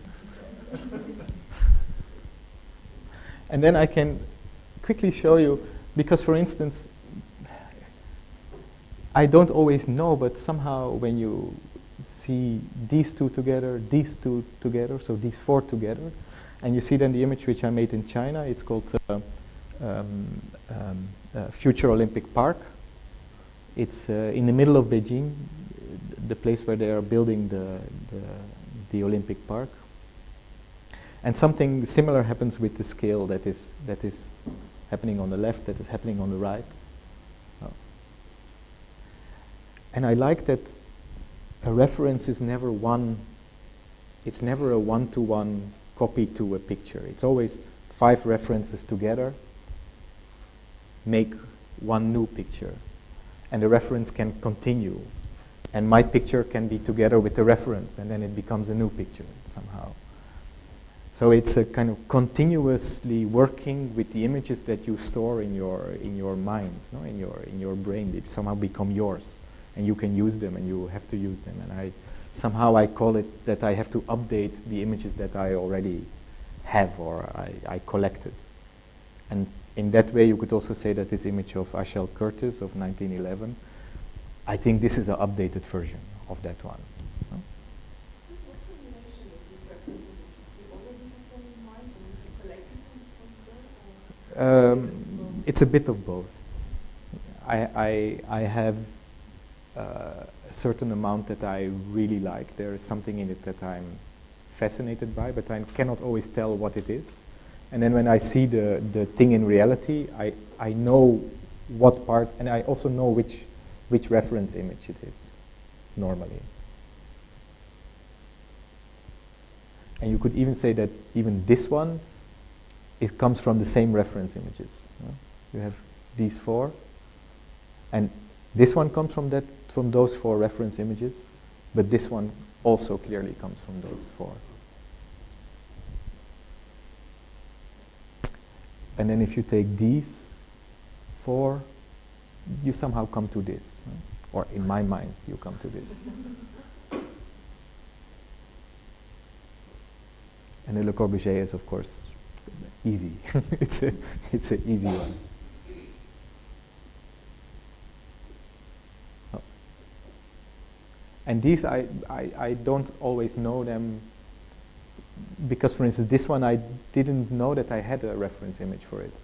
And then I can quickly show you, because for instance, I don't always know, but somehow when you see these two together, these two together, so these four together, and you see then the image which I made in China, it's called uh, um, um, uh, Future Olympic Park. It's uh, in the middle of Beijing, the place where they are building the, the, the Olympic Park. And something similar happens with the scale that is, that is happening on the left, that is happening on the right. Oh. And I like that a reference is never one, it's never a one-to-one copy to a picture. It's always five references together, make one new picture. And the reference can continue. And my picture can be together with the reference, and then it becomes a new picture somehow. So it's a kind of continuously working with the images that you store in your in your mind, no? in your in your brain. They somehow become yours, and you can use them, and you have to use them. And I somehow I call it that I have to update the images that I already have or I, I collected. And in that way, you could also say that this image of Ashel Curtis of nineteen eleven, I think this is an updated version of that one. Um, it's a bit of both. I, I, I have uh, a certain amount that I really like. There is something in it that I'm fascinated by, but I cannot always tell what it is. And then when I see the, the thing in reality, I, I know what part, and I also know which, which reference image it is, normally. And you could even say that even this one, it comes from the same reference images. Yeah. You have these four, and this one comes from that from those four reference images, but this one also clearly comes from those four. And then if you take these four, you somehow come to this, yeah. Or in my mind, you come to this. And then Le Corbusier is, of course, easy. it's a it's an easy one. Oh. And these I, I I don't always know them, because for instance this one I didn't know that I had a reference image for it,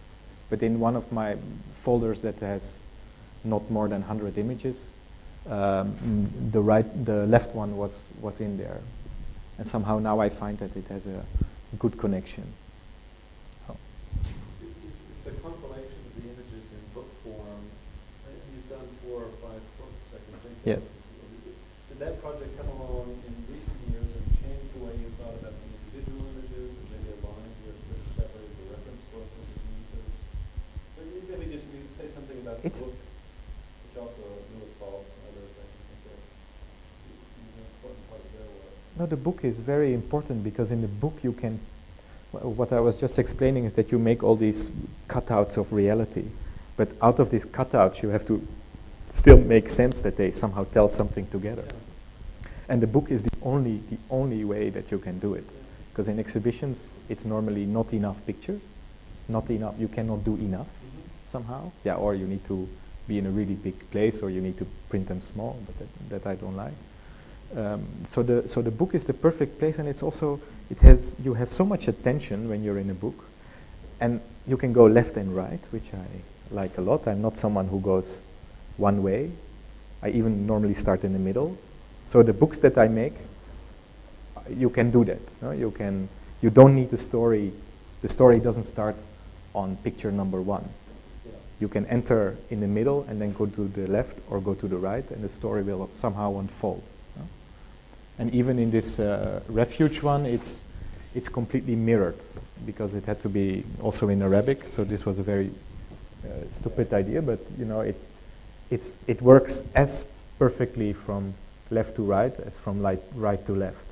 but in one of my folders that has not more than one hundred images, um, mm, the right the left one was was in there, and somehow now I find that it has a good connection. Yes. Did that project come along in recent years and change the way you thought about the individual images and maybe aligned with the discovery of the reference book? So you maybe just you say something about the book, which also Lewis Baltz and others, I think, is an important part of their work. No, the book is very important, because in the book you can, what I was just explaining is that you make all these cutouts of reality, but out of these cutouts you have to still makes sense that they somehow tell something together. Yeah. And the book is the only, the only way that you can do it. Because yeah. in exhibitions, it's normally not enough pictures, not enough, you cannot do enough mm-hmm. somehow. Yeah, or you need to be in a really big place, or you need to print them small, but that, that I don't like. Um, so, the, so the book is the perfect place, and it's also, it has, you have so much attention when you're in a book, and you can go left and right, which I like a lot. I'm not someone who goes one way. I even normally start in the middle. So the books that I make, uh, you can do that. No? You can. You don't need the story. The story doesn't start on picture number one. Yeah. You can enter in the middle and then go to the left or go to the right, and the story will somehow unfold. No? And even in this uh, Refuge one, it's it's completely mirrored, because it had to be also in Arabic. So this was a very uh, stupid idea, but you know it. It's, it works as perfectly from left to right as from light, right to left.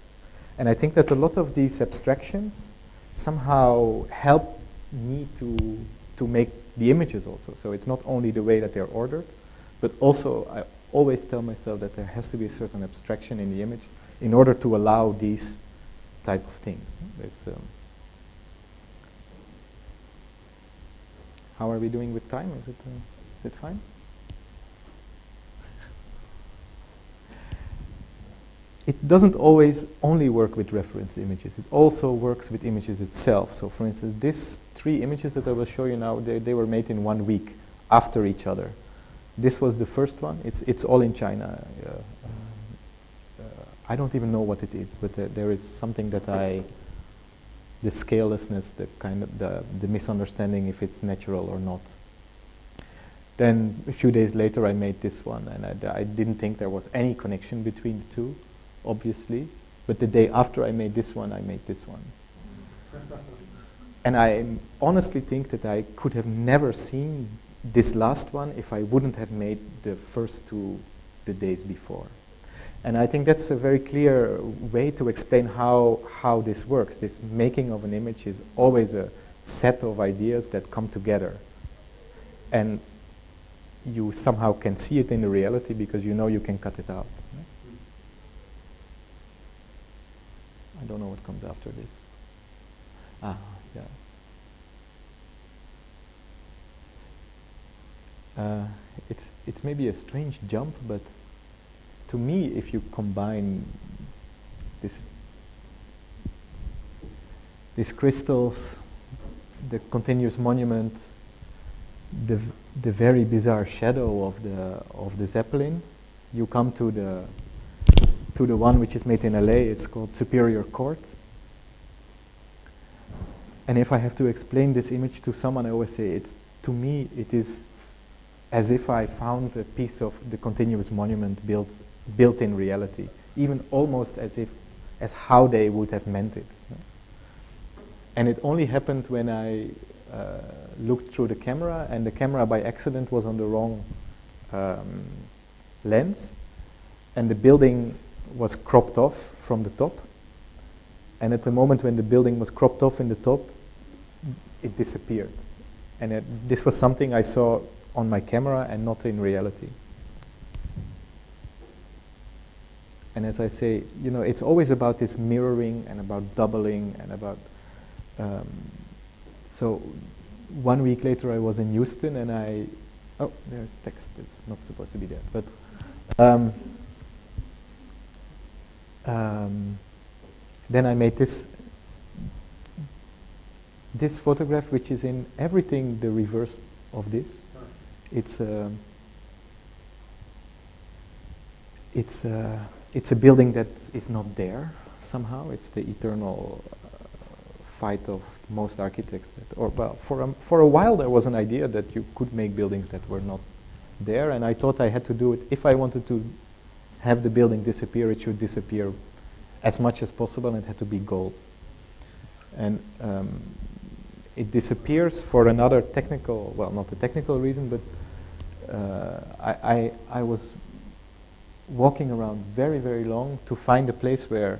And I think that a lot of these abstractions somehow help me to, to make the images also. So it's not only the way that they're ordered, but also I always tell myself that there has to be a certain abstraction in the image in order to allow these type of things. It's, um, how are we doing with time? Is it, uh, is it fine? It doesn't always only work with reference images. It also works with images itself. So for instance, these three images that I will show you now, they, they were made in one week after each other. This was the first one. It's, it's all in China. Uh, uh, I don't even know what it is, but uh, there is something that I, the scalelessness, the kind of the, the misunderstanding if it's natural or not. Then a few days later I made this one, and I, I didn't think there was any connection between the two, obviously, but the day after I made this one, I made this one. And I honestly think that I could have never seen this last one if I wouldn't have made the first two the days before. And I think that's a very clear way to explain how, how this works. This making of an image is always a set of ideas that come together. And you somehow can see it in the reality because you know you can cut it out. I don't know what comes after this. Ah, yeah. Uh, it's, it's maybe a strange jump, but to me, if you combine this, these crystals, the continuous monument, the, v the very bizarre shadow of the, of the Zeppelin, you come to the to the one which is made in L A, it's called Superior Court. And if I have to explain this image to someone, I always say, it's, to me, it is as if I found a piece of the continuous monument built, built in reality, even almost as if, as how they would have meant it. And it only happened when I uh, looked through the camera, and the camera by accident was on the wrong um, lens, and the building was cropped off from the top, and at the moment when the building was cropped off in the top, it disappeared. And it, this was something I saw on my camera and not in reality. And as I say, you know, it's always about this mirroring and about doubling and about... Um, so one week later I was in Houston and I... Oh, there's text, it's not supposed to be there, but... Um, Um, then I made this this photograph, which is in everything the reverse of this. It's a it's a it's a building that is not there somehow. It's the eternal uh, fight of most architects. That or well, for um, for a while there was an idea that you could make buildings that were not there, and I thought I had to do it if I wanted to. Have the building disappear, it should disappear as much as possible, and it had to be gold. And um, it disappears for another technical, well, not a technical reason, but uh, I, I, I was walking around very, very long to find a place where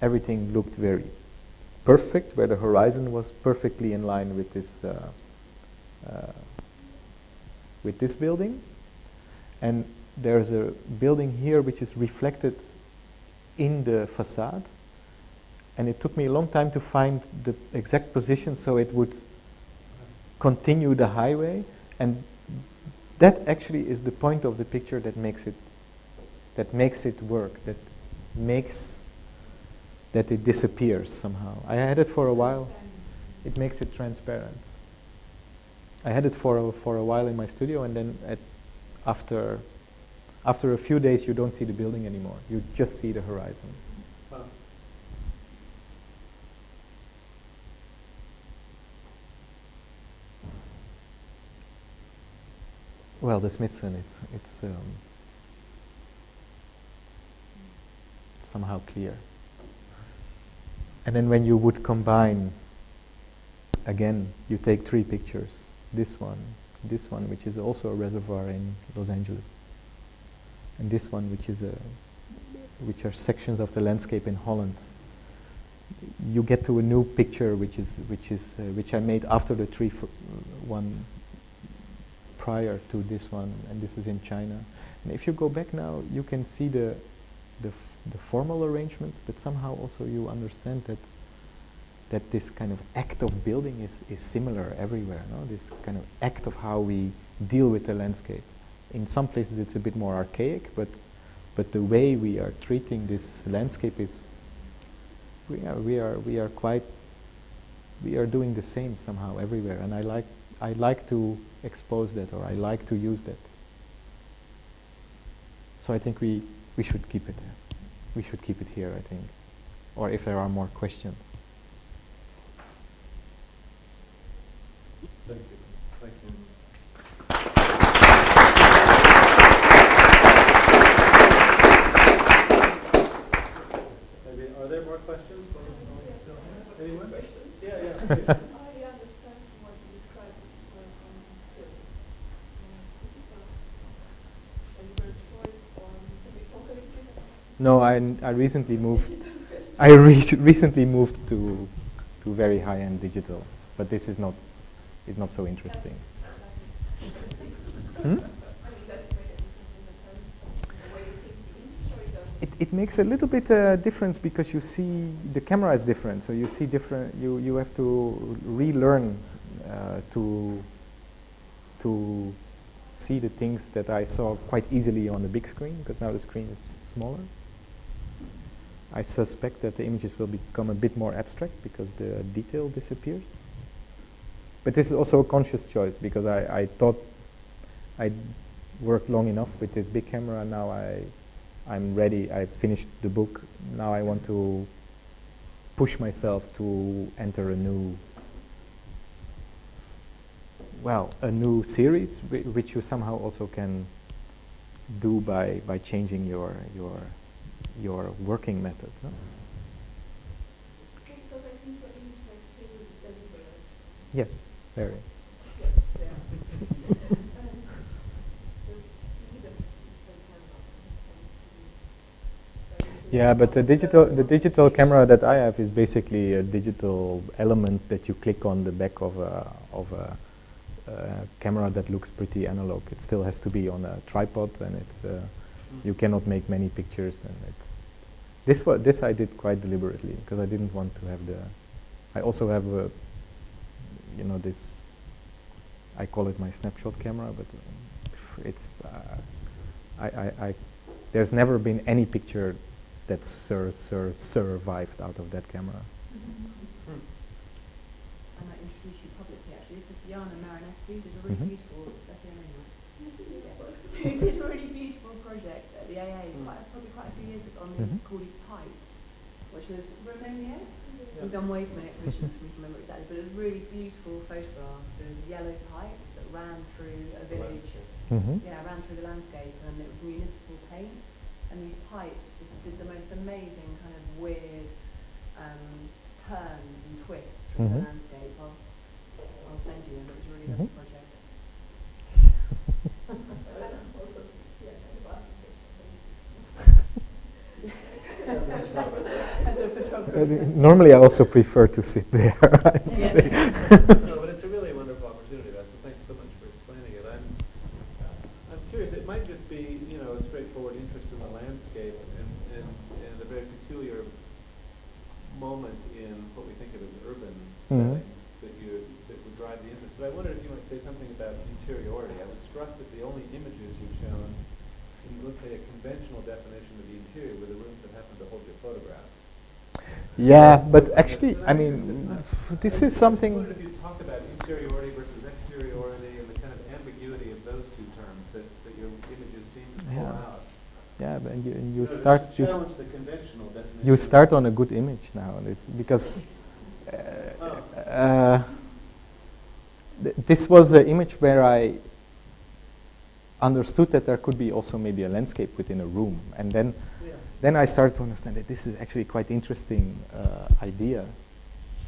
everything looked very perfect, where the horizon was perfectly in line with this, uh, uh, with this building. And there's a building here which is reflected in the facade, and it took me a long time to find the exact position so it would continue the highway, and that actually is the point of the picture that makes it that makes it work, that makes that it disappears somehow. I had it for a while. It makes it transparent. I had it for a, for a while in my studio, and then at after After a few days, you don't see the building anymore. You just see the horizon. Wow. Well, the Smithson, it's, it's um, somehow clear. And then when you would combine, again, you take three pictures. This one, this one, which is also a reservoir in Los Angeles. And this one, which is a, which are sections of the landscape in Holland. You get to a new picture, which is which is uh, which I made after the three f one prior to this one, and this is in China. And if you go back now, you can see the the, f the formal arrangements, but somehow also you understand that that this kind of act of building is, is similar everywhere, no? This kind of act of how we deal with the landscape. In some places it's a bit more archaic, but but the way we are treating this landscape is we are we are we are quite we are doing the same somehow everywhere, and I like I like to expose that, or I like to use that. So I think we we should keep it there. We should keep it here, I think. Or if there are more questions. Thank you. Thank you. Maybe, are there more questions? For yeah. Still here? Any more questions? Yeah, yeah. I understand what you described when on film. And your choice on the before collective? No, I I recently moved. I re recently moved to to very high-end digital, but this is not. Is not so interesting. Hmm? It, it makes a little bit uh, difference, because you see the camera is different, so you see different. You you have to relearn uh, to to see the things that I saw quite easily on the big screen, because now the screen is smaller. I suspect that the images will become a bit more abstract because the detail disappears. But this is also a conscious choice, because I, I thought I worked long enough with this big camera. Now I, I'm ready. I finished the book. Now I want to push myself to enter a new, well, a new series, whi which you somehow also can do by by changing your your your working method. No? Yes, very. Yes, yeah. Yeah, but the digital the digital camera that I have is basically a digital element that you click on the back of a of a uh, camera that looks pretty analog. It still has to be on a tripod, and it's uh, you cannot make many pictures. And it's this wa this I did quite deliberately, because I didn't want to have the. I also have a. You know, this, I call it my snapshot camera, but it's, uh, I, I, I, there's never been any picture that sur sur survived out of that camera. Mm-hmm. Mm. I might introduce you publicly, actually. This is Jana Marinescu, who did a really mm-hmm. beautiful, that's the name, who did a really beautiful project at the A A, mm. quite, probably quite a few years ago, on mm-hmm. the, called Pipes, which was Romania. We've done way too many exhibitions for me to remember exactly, but it was really beautiful photographs of yellow pipes that ran through a village, mm-hmm. yeah, ran through the landscape, and it was municipal paint, and these pipes just did the most amazing kind of weird um, turns and twists through mm-hmm. the landscape. I'll, I'll send you them, it was a really mm-hmm. lovely project. Also, yeah, the basket picture. Uh, normally, I also prefer to sit there. I would say. No, but it's a really wonderful opportunity. That's, so thanks so much for explaining it. I'm, uh, I'm curious. It might just be, you know, a straightforward interest in the landscape, and, and, and a very peculiar moment in what we think of as urban mm-hmm. settings that you that would drive the interest. But I wondered if you might say something about interiority. I was struck that the only images you've shown, in, let's say, a conventional definition of the interior, were the rooms that happen to hold your photographs. Yeah, but actually, I mean, this is something. What did you talk about interiority versus exteriority and the kind of ambiguity of those two terms that, that your images seem to pull out? Yeah, but and you, and you so start you, st the conventional definition you start on a good image now, this because uh, oh. uh, th this was an image where I understood that there could be also maybe a landscape within a room, and then. Then I started to understand that this is actually quite interesting uh, idea.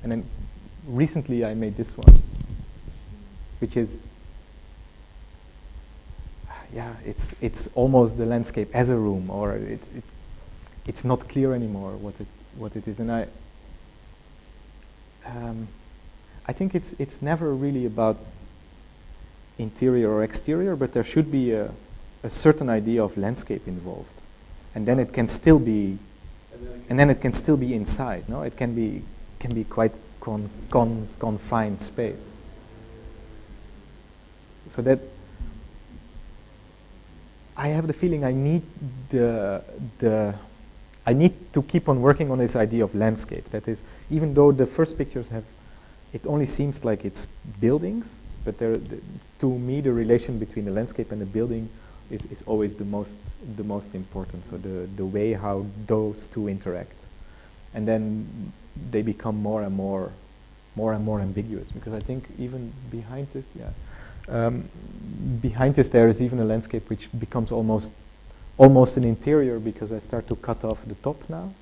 And then recently I made this one, which is, yeah, it's, it's almost the landscape as a room, or it's, it's, it's not clear anymore what it, what it is. And I, um, I think it's, it's never really about interior or exterior, but there should be a, a certain idea of landscape involved. and then it can still be, and then it can still be inside. No, it can be can be quite con, con, confined space. So that I have the feeling I need the the I need to keep on working on this idea of landscape. That is, even though the first pictures have, it only seems like it's buildings, but there, the, to me, the relation between the landscape and the building is, is always the most the most important. So the the way how those two interact, and then they become more and more, more and more ambiguous. Because I think even behind this, yeah, um, behind this there is even a landscape which becomes almost. almost an interior, because I start to cut off the top now.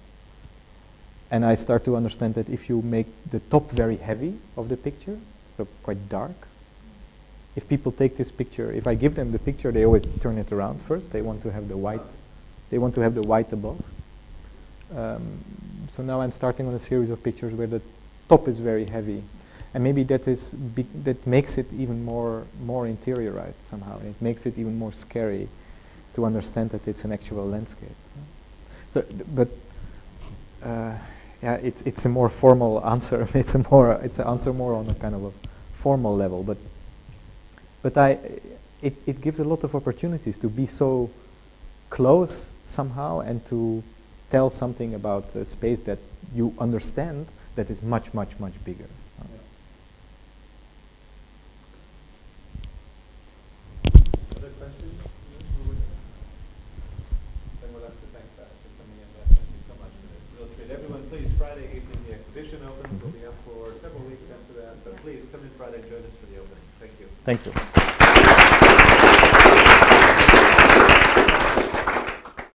And I start to understand that if you make the top very heavy of the picture, so quite dark, if people take this picture, if I give them the picture, they always turn it around first. They want to have the white, they want to have the white above. Um, so now I'm starting on a series of pictures where the top is very heavy. And maybe that is be that makes it even more, more interiorized somehow. It makes it even more scary to understand that it's an actual landscape. So, but uh, yeah, it's it's a more formal answer. It's a more it's an answer more on a kind of a formal level. But but I it it gives a lot of opportunities to be so close somehow and to tell something about a space that you understand that is much much much bigger. Thank you.